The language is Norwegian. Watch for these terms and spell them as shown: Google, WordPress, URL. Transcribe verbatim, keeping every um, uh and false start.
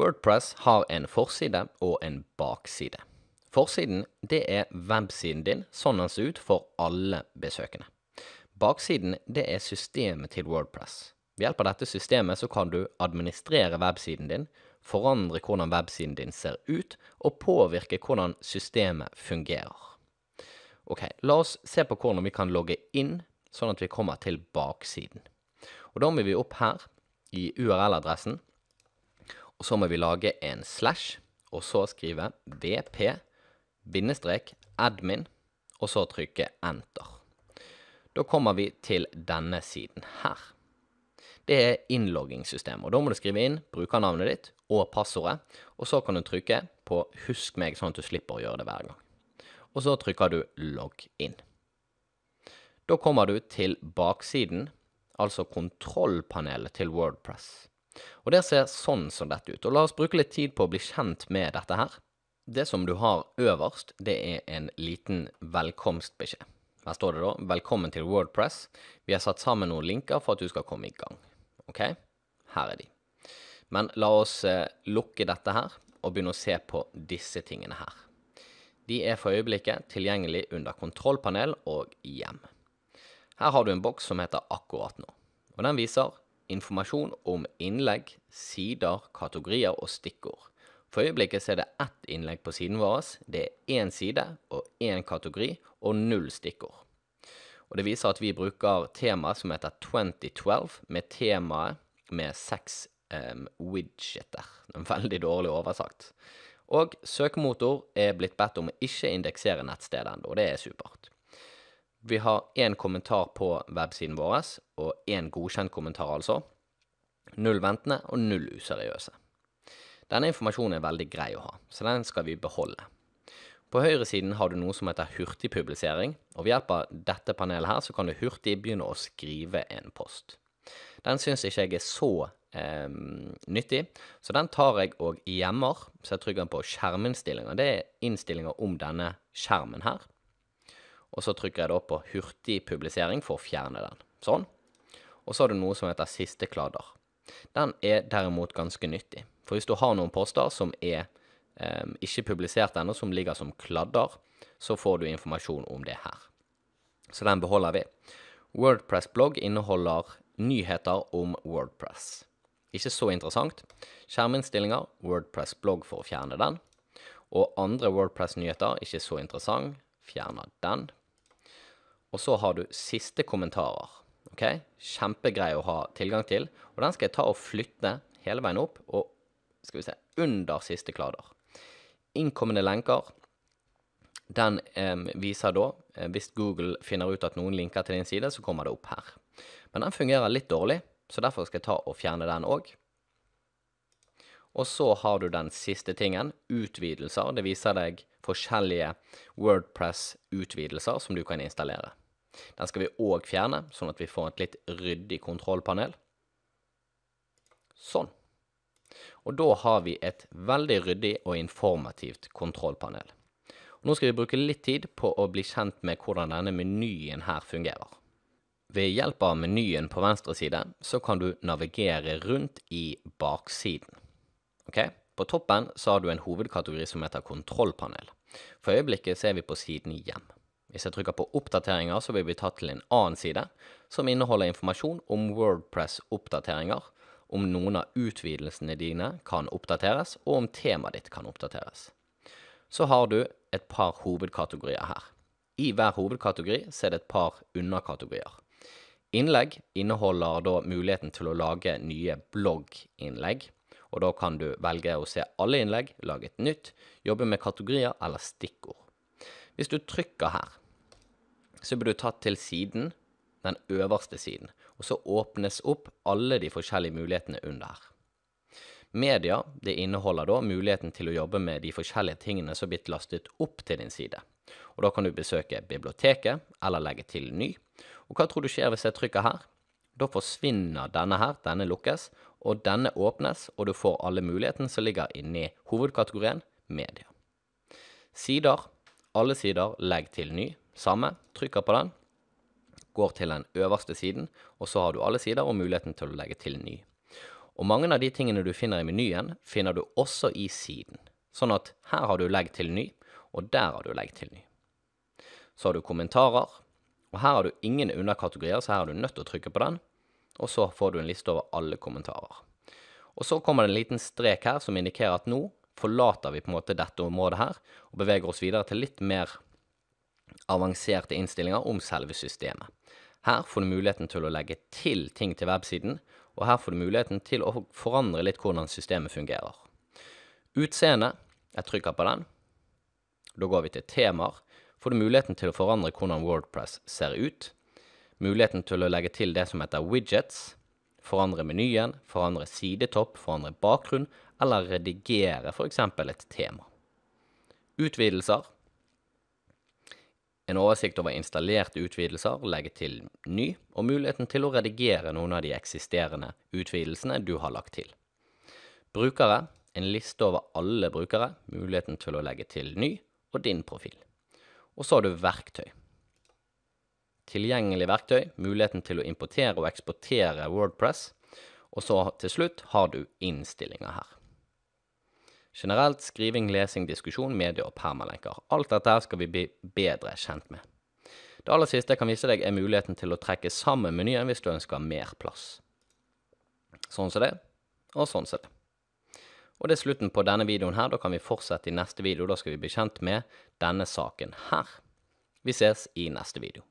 WordPress har en forside og en bakside. Forsiden, det er websiden din, sånn den ser ut for alle besøkende. Baksiden, det er systemet til WordPress. Ved hjelp av dette systemet så kan du administrere websiden din, forandre hvordan websiden din ser ut, og påvirke hvordan systemet fungerer. Ok, la oss se på hvordan vi kan logge inn, sånn at vi kommer til baksiden. Og da må vi opp her, i U R L-adressen, og så må vi lage en slash, og så skrive w p bindestrek admin, og så trykke enter. Da kommer vi til denne siden her. Det er innloggingssystemet, og da må du skrive inn brukernavnet ditt og passordet, og så kan du trykke på husk meg sånn at du slipper å gjøre det hver gang. Og så trykker du logg inn. Da kommer du til baksiden, altså kontrollpanelet til WordPress. Og det ser sånn som dette ut, og la oss bruke litt tid på å bli kjent med dette her. Det som du har øverst, det er en liten velkomstbeskjed. Her står det da, velkommen til WordPress. Vi har satt sammen noen linker for at du skal komme i gang. Ok, her er de. Men la oss lukke dette her, og begynne å se på disse tingene her. De er for øyeblikket tilgjengelig under kontrollpanel og hjem. Her har du en boks som heter akkurat nå, og den viser informasjon om innlegg, sider, kategorier og stikkord. For øyeblikket er det ett innlegg på siden vår, det er én side og én kategori og null stikkord. Og det viser at vi bruker temaet som heter tjue tolv med temaet med seks um, widgeter. En veldig dårlig oversagt. Og søkemotor er blitt bedt om å ikke indeksere nettstedet enda, og det er supert. Vi har en kommentar på websiden vår, og en godkjent kommentar altså. Null ventende og null useriøse. Denne informasjonen er veldig grei å ha, så den skal vi beholde. På høyre siden har du noe som heter hurtig publisering, og ved hjelp av dette panelet her så kan du hurtig begynne å skrive en post. Den synes ikke jeg er så eh, nyttig, så den tar jeg og gjemmer, så jeg trykker på skjerminnstillinger. Det er innstillinger om denne skjermen her. Og så trykker jeg da på hurtig publisering for å fjerne den. Sånn. Og så har du noe som heter siste kladder. Den er derimot ganske nyttig. For hvis du har noen poster som er eh, ikke publisert ennå, som ligger som kladder, så får du informasjon om det her. Så den beholder vi. WordPress-blogg inneholder nyheter om WordPress. Ikke så interessant. Skjerminnstillinger, WordPress-blogg for å fjerne den. Og andre WordPress-nyheter, ikke så interessant. Fjerner den. Og så har du siste kommentarer, ok? Kjempegrei å ha tilgang til, og den skal jeg ta og flytte hele veien opp, og skal vi se, under siste kladder. Innkommende lenker, den eh, viser da, eh, hvis Google finner ut at noen linker til din side, så kommer det opp her. Men den fungerer litt dårlig, så derfor skal jeg ta og fjerne den også. Og så har du den siste tingen, utvidelser, det viser deg forskjellige WordPress-utvidelser som du kan installere. Den skal vi også fjerne, sånn at vi får et litt ryddig kontrollpanel. Sånn. Og da har vi et veldig ryddig og informativt kontrollpanel. Og nå skal vi bruke litt tid på å bli kjent med hvordan denne menyen her fungerer. Ved hjelp av menyen på venstre side, så kan du navigere rundt i baksiden. Ok? På toppen så har du en hovedkategori som heter kontrollpanel. For øyeblikket ser vi på siden hjem. Hvis jeg trykker på oppdateringer så vil vi ta til en annen side som inneholder informasjon om WordPress-oppdateringer, om noen av utvidelsene dine kan oppdateres og om temaet ditt kan oppdateres. Så har du et par hovedkategorier her. I hver hovedkategori så er det et par underkategorier. Innlegg inneholder da muligheten til å lage nye blogginnlegg. Og da kan du velge å se alle innlegg, lage et nytt, jobbe med kategorier eller stikkord. Hvis du trykker her, så blir du tatt til siden, den øverste siden, og så åpnes opp alle de forskjellige mulighetene under her. Media, det inneholder da muligheten til å jobbe med de forskjellige tingene som blitt lastet opp til din side. Og da kan du besøke biblioteket, eller legge til ny. Og hva tror du skjer hvis jeg trykker her? Da forsvinner denne her, denne lukkes, og denne åpnes, og du får alle mulighetene som ligger inne i hovedkategorien media. Sider, alle sider, legg til ny, samme, trykker på den, går til den øverste siden, og så har du alle sider og muligheten til å legge til ny. Og mange av de tingene du finner i menyen, finner du også i siden. Sånn at her har du legg til ny, og der har du legg til ny. Så har du kommentarer, og her har du ingen underkategorier, så her er du nødt til å trykke på den. Og så får du en liste over alle kommentarer. Og så kommer det en liten strek her som indikerer at nå forlater vi på en måte dette området her, og beveger oss videre til litt mer avanserte innstillinger om selve systemet. Her får du muligheten til å legge til ting til websiden, og her får du muligheten til å forandre litt hvordan systemet fungerer. Utseende, jeg trykker på den. Da går vi til temaer. Får du muligheten til å forandre hvordan WordPress ser ut. Muligheten til å legge til det som heter widgets. Forandre menyen, forandre sidetopp, forandre bakgrunn, eller redigere for eksempel et tema. Utvidelser. En oversikt over installerte utvidelser, legge til ny, og muligheten til å redigere noen av de eksisterende utvidelsene du har lagt til. Brukere, en liste over alle brukere, muligheten til å legge til ny, og din profil. Og så har du verktøy. Tilgjengelig verktøy, muligheten til å importere og eksportere WordPress, og så til slutt har du innstillinger her. Generelt skriving, lesing, diskusjon, medie og permalenker. Alt dette her skal vi bli bedre kjent med. Det aller siste jeg kan vise deg er muligheten til å trekke sammen menyen hvis du ønsker mer plass. Sånn som det, og sånn som det. Og det er slutten på denne videoen her, da kan vi fortsette i neste video, da skal vi bli kjent med denne saken her. Vi ses i neste video.